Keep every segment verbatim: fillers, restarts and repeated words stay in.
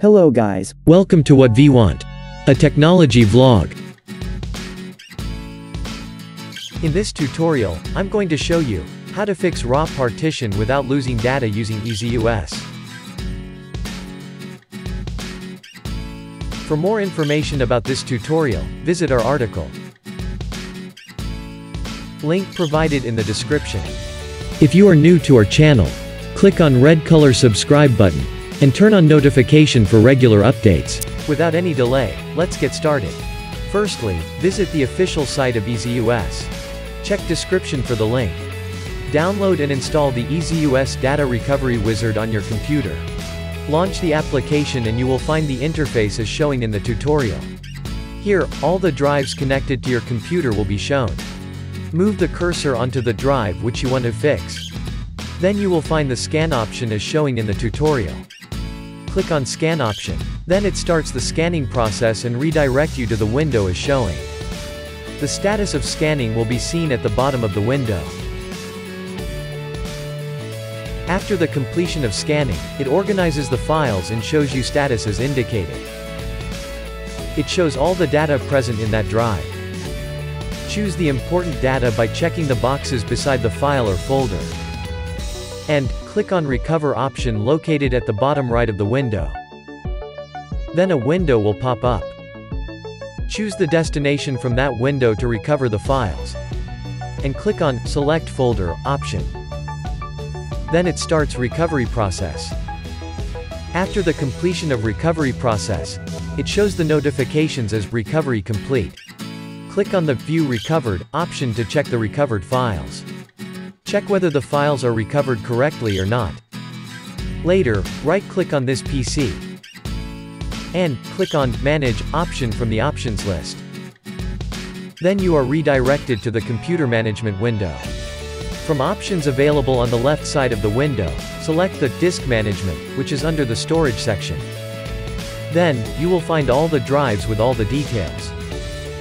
Hello guys, welcome to What We Want, a technology vlog. In this tutorial, I'm going to show you how to fix RAW partition without losing data using EaseUS. For more information about this tutorial, visit our article. Link provided in the description. If you are new to our channel, click on red color subscribe button and turn on notification for regular updates. Without any delay, let's get started. Firstly, visit the official site of EaseUS. Check description for the link. Download and install the EaseUS Data Recovery Wizard on your computer. Launch the application and you will find the interface as shown in the tutorial. Here, all the drives connected to your computer will be shown. Move the cursor onto the drive which you want to fix. Then you will find the scan option as shown in the tutorial. Click on scan option. Then it starts the scanning process and redirect you to the window as showing. The status of scanning will be seen at the bottom of the window. After the completion of scanning, it organizes the files and shows you status as indicated. It shows all the data present in that drive. Choose the important data by checking the boxes beside the file or folder. And click on Recover option located at the bottom right of the window. Then a window will pop up. Choose the destination from that window to recover the files. And click on Select Folder option. Then it starts recovery process. After the completion of recovery process, it shows the notifications as Recovery Complete. Click on the View Recovered option to check the recovered files. Check whether the files are recovered correctly or not. Later, right-click on this P C and click on Manage option from the options list. Then you are redirected to the computer management window. From options available on the left side of the window, select the Disk Management, which is under the Storage section. Then, you will find all the drives with all the details.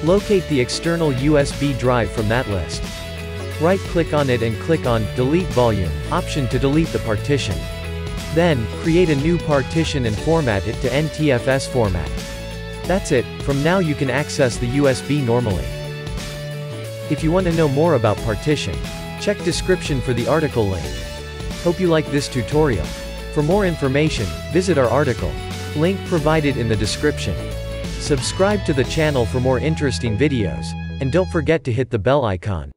Locate the external U S B drive from that list. Right-click on it and click on Delete Volume option to delete the partition. Then, create a new partition and format it to N T F S format. That's it, from now you can access the U S B normally. If you want to know more about partition, check description for the article link. Hope you like this tutorial. For more information, visit our article. Link provided in the description. Subscribe to the channel for more interesting videos, and don't forget to hit the bell icon.